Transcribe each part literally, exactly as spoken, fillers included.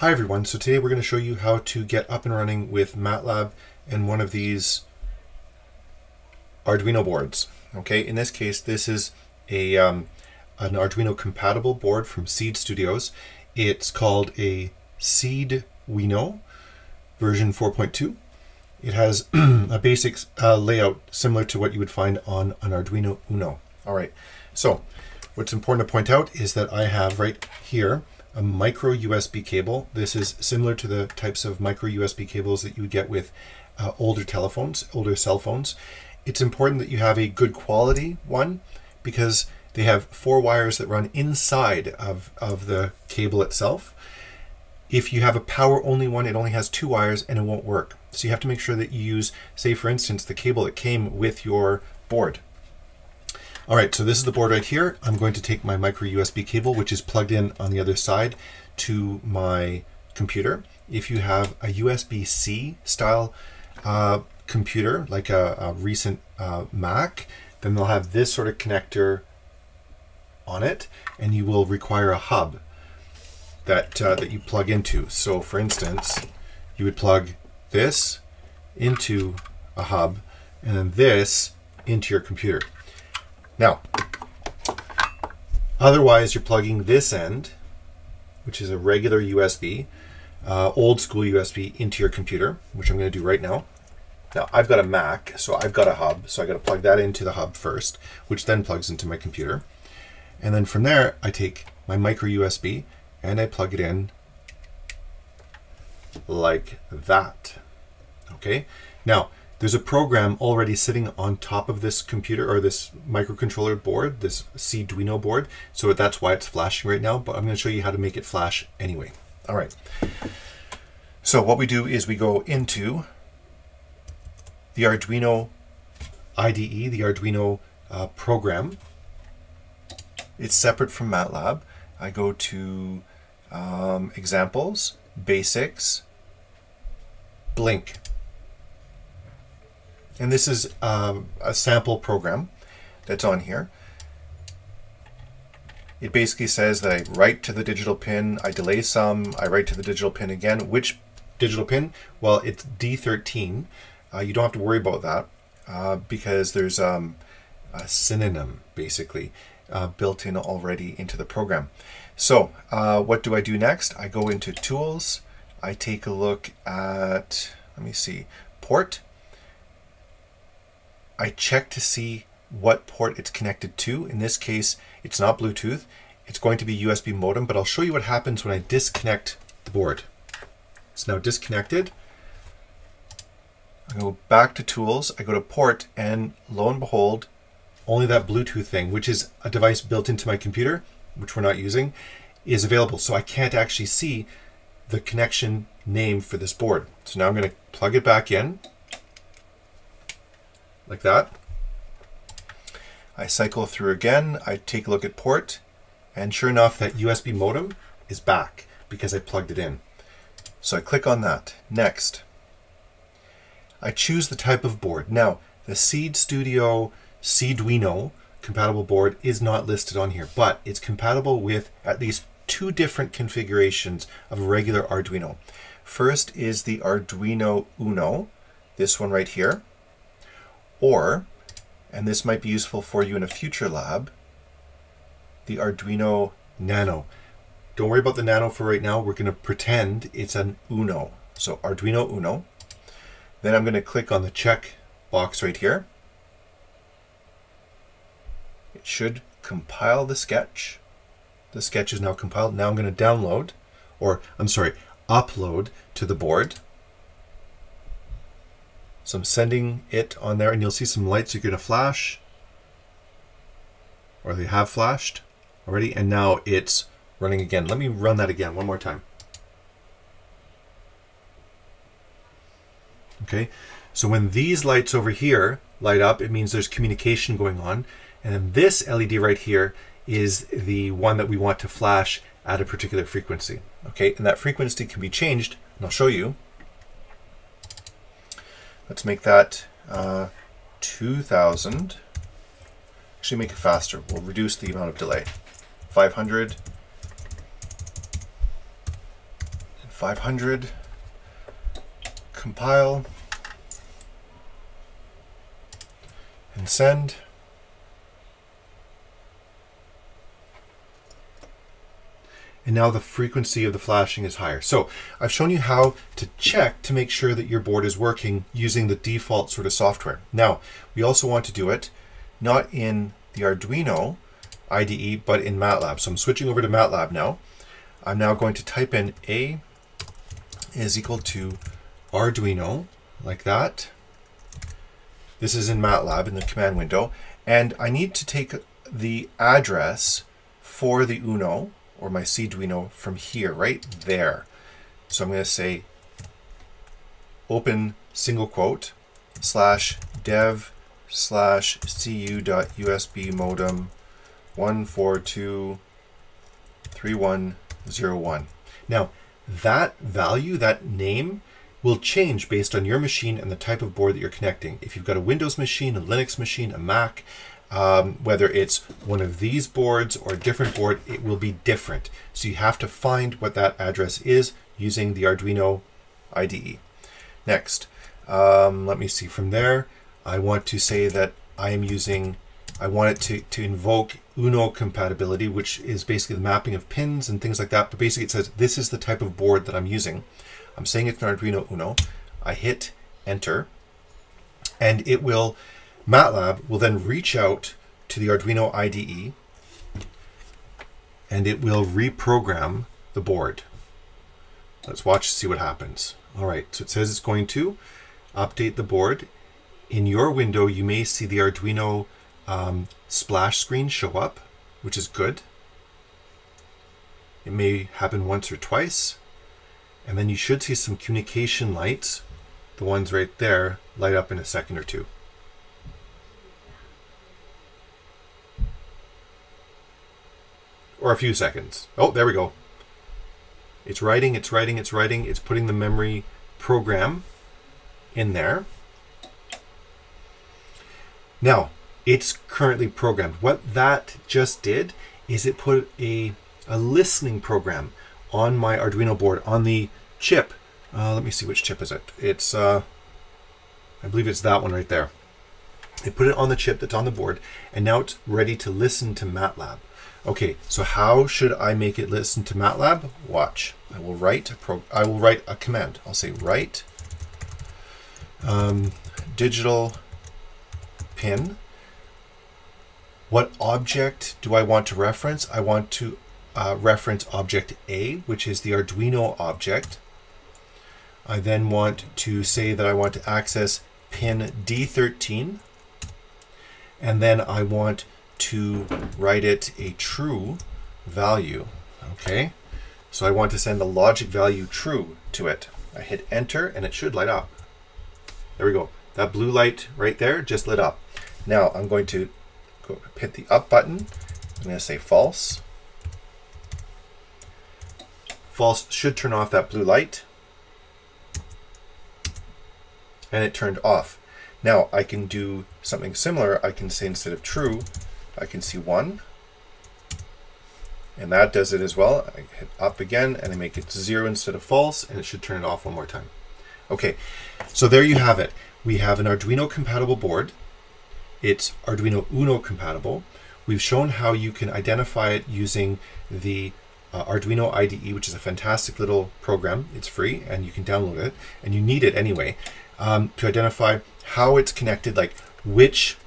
Hi everyone, so today we're going to show you how to get up and running with MATLAB and one of these Arduino boards. Okay, in this case this is a um, an Arduino compatible board from Seeed Studios. It's called a Seeeduino version four point two. It has a basic uh, layout similar to what you would find on an Arduino Uno. Alright, so what's important to point out is that I have right here a micro U S B cable. This is similar to the types of micro U S B cables that you would get with uh, older telephones, older cell phones. It's important that you have a good quality one because they have four wires that run inside of, of the cable itself. If you have a power only one, it only has two wires and it won't work. So you have to make sure that you use, say for instance, the cable that came with your board. All right, so this is the board right here. I'm going to take my micro U S B cable, which is plugged in on the other side to my computer. If you have a U S B C style uh, computer, like a, a recent uh, Mac, then they'll have this sort of connector on it, and you will require a hub that, uh, that you plug into. So for instance, you would plug this into a hub, and then this into your computer. Now, otherwise you're plugging this end, which is a regular U S B, uh, old school U S B, into your computer, which I'm going to do right now. Now, I've got a Mac, so I've got a hub, so I've got to plug that into the hub first, which then plugs into my computer. And then from there, I take my micro U S B and I plug it in like that. Okay? Now, there's a program already sitting on top of this computer or this microcontroller board, this Seeeduino board. So that's why it's flashing right now, but I'm going to show you how to make it flash anyway. All right. So what we do is we go into the Arduino I D E, the Arduino uh, program. It's separate from MATLAB. I go to um, examples, basics, blink. And this is um, a sample program that's on here. It basically says that I write to the digital pin, I delay some, I write to the digital pin again. Which digital pin? Well, it's D thirteen. Uh, you don't have to worry about that uh, because there's um, a synonym, basically, uh, built in already into the program. So uh, what do I do next? I go into Tools. I take a look at, let me see, Port. I check to see what port it's connected to. In this case, it's not Bluetooth. It's going to be U S B modem, but I'll show you what happens when I disconnect the board. It's now disconnected. I go back to Tools, I go to Port, and lo and behold, only that Bluetooth thing, which is a device built into my computer, which we're not using, is available. So I can't actually see the connection name for this board. So now I'm going to plug it back in. Like that. I cycle through again, I take a look at port, and sure enough that U S B modem is back because I plugged it in. So I click on that. Next. I choose the type of board. Now the Seeed Studio Seeeduino compatible board is not listed on here, but it's compatible with at least two different configurations of a regular Arduino. First is the Arduino Uno, this one right here. Or, and this might be useful for you in a future lab, the Arduino Nano. Don't worry about the Nano for right now. We're going to pretend it's an Uno. So Arduino Uno. Then I'm going to click on the check box right here. It should compile the sketch. The sketch is now compiled. Now I'm going to download, or I'm sorry, upload to the board. So I'm sending it on there, and you'll see some lights are going to flash, or they have flashed already, and now it's running again. Let me run that again one more time. Okay, so when these lights over here light up, it means there's communication going on, and then this L E D right here is the one that we want to flash at a particular frequency. Okay, and that frequency can be changed, and I'll show you. Let's make that uh, two thousand. Actually make it faster. We'll reduce the amount of delay. five hundred. five hundred, compile, and send. And now the frequency of the flashing is higher. So I've shown you how to check to make sure that your board is working using the default sort of software. Now, we also want to do it not in the Arduino I D E, but in MATLAB. So I'm switching over to MATLAB now. I'm now going to type in A is equal to Arduino, like that. This is in MATLAB in the command window. And I need to take the address for the Uno, or my Seeeduino, from here, right there. So I'm going to say open single quote slash dev slash cu.usb modem one four two three one zero one. Now that value, that name, will change based on your machine and the type of board that you're connecting. If you've got a Windows machine, a Linux machine, a Mac, Um, whether it's one of these boards or a different board, it will be different. So you have to find what that address is using the Arduino I D E. Next, um, let me see from there. I want to say that I am using, I want it to, to invoke Uno compatibility, which is basically the mapping of pins and things like that. But basically it says, this is the type of board that I'm using. I'm saying it's an Arduino Uno. I hit enter and it will, MATLAB will then reach out to the Arduino I D E and it will reprogram the board. Let's watch, see what happens. All right, so it says it's going to update the board. In your window, you may see the Arduino um, splash screen show up, which is good. It may happen once or twice. And then you should see some communication lights. The ones right there light up in a second or two. Or a few seconds. Oh, there we go. It's writing, it's writing, it's writing. It's putting the memory program in there. Now, it's currently programmed. What that just did is it put a, a listening program on my Arduino board, on the chip. Uh, let me see, which chip is it? It's, uh, I believe it's that one right there. They put it on the chip that's on the board, and now it's ready to listen to MATLAB. Okay, so how should I make it listen to MATLAB? Watch. I will write a pro. I will write a command. I'll say write um, digital pin. What object do I want to reference? I want to uh, reference object A, which is the Arduino object. I then want to say that I want to access pin D thirteen, and then I want to write it a true value. Okay, so I want to send the logic value true to it. I hit enter and it should light up. There we go. That blue light right there just lit up. Now I'm going to go hit the up button. I'm going to say false. False should turn off that blue light. And it turned off. Now I can do something similar. I can say instead of true, I can see one, and that does it as well. I hit up again and I make it zero instead of false, and it should turn it off one more time. Okay, so there you have it. We have an Arduino compatible board. It's Arduino Uno compatible. We've shown how you can identify it using the uh, Arduino I D E, which is a fantastic little program. It's free and you can download it, and you need it anyway, um, to identify how it's connected, like which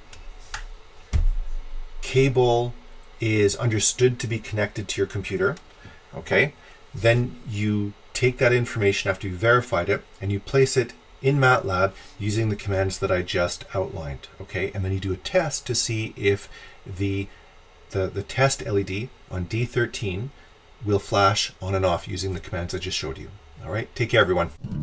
cable is understood to be connected to your computer. Okay, then you take that information after you verified it and you place it in MATLAB using the commands that I just outlined. Okay, and then you do a test to see if the the, the test L E D on D thirteen will flash on and off using the commands I just showed you. All right, take care everyone.